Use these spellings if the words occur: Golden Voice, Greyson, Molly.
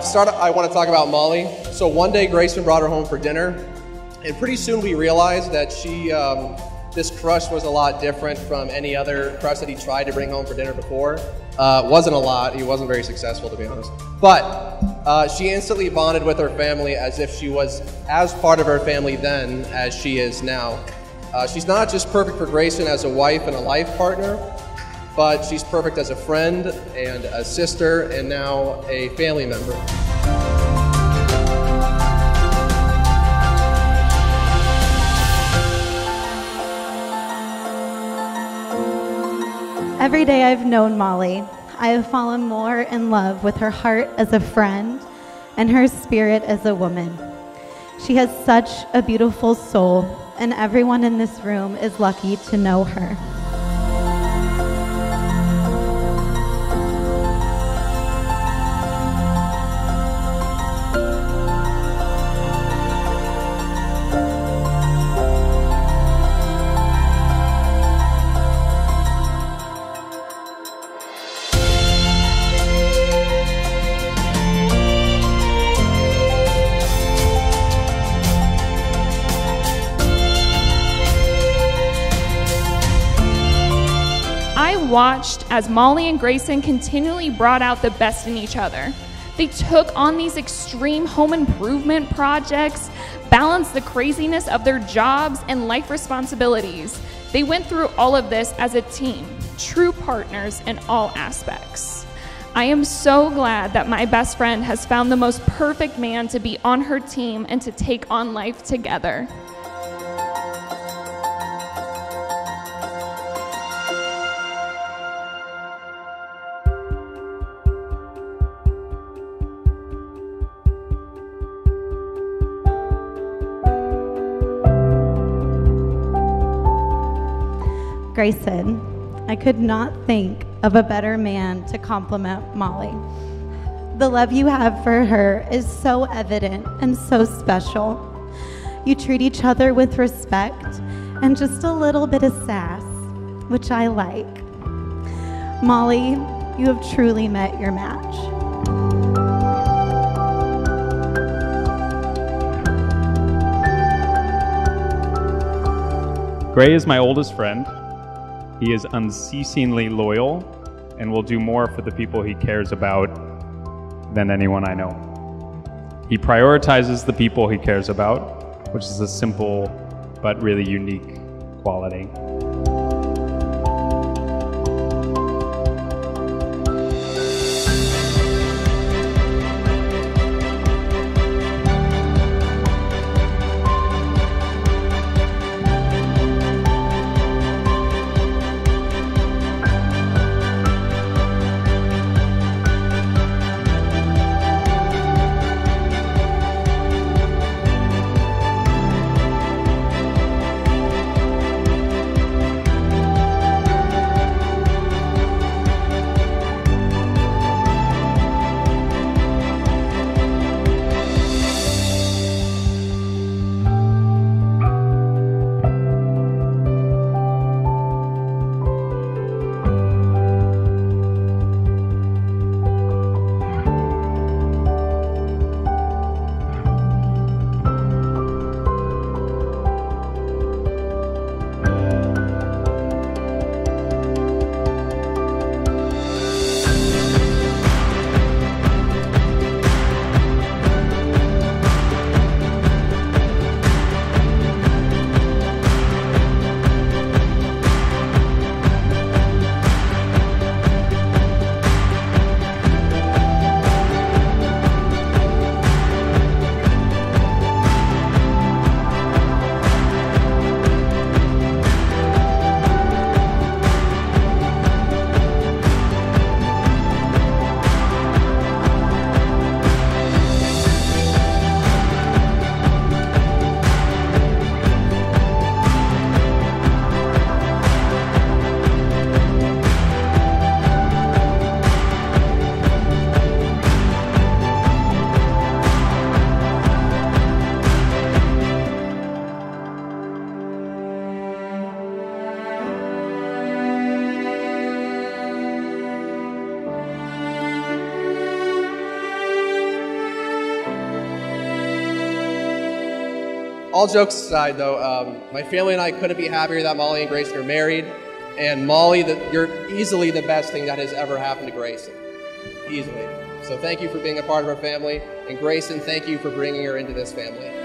to start, I want to talk about Molly. So one day Greyson brought her home for dinner, and pretty soon we realized that she, this crush was a lot different from any other crush that he tried to bring home for dinner before. Wasn't a lot, he wasn't very successful to be honest. But she instantly bonded with her family as if she was as part of her family then as she is now. She's not just perfect for Greyson as a wife and a life partner, but she's perfect as a friend and a sister and now a family member. Every day I've known Molly, I have fallen more in love with her heart as a friend and her spirit as a woman. She has such a beautiful soul, and everyone in this room is lucky to know her. I watched as Molly and Greyson continually brought out the best in each other. They took on these extreme home improvement projects, balanced the craziness of their jobs and life responsibilities. They went through all of this as a team, true partners in all aspects. I am so glad that my best friend has found the most perfect man to be on her team and to take on life together. Greyson, I could not think of a better man to compliment Molly. The love you have for her is so evident and so special. You treat each other with respect and just a little bit of sass, which I like. Molly, you have truly met your match. Grey is my oldest friend. He is unceasingly loyal and will do more for the people he cares about than anyone I know. He prioritizes the people he cares about, which is a simple but really unique quality. All jokes aside, though, my family and I couldn't be happier that Molly and Greyson are married. And Molly, you're easily the best thing that has ever happened to Greyson. Easily. So thank you for being a part of our family. And Greyson, thank you for bringing her into this family.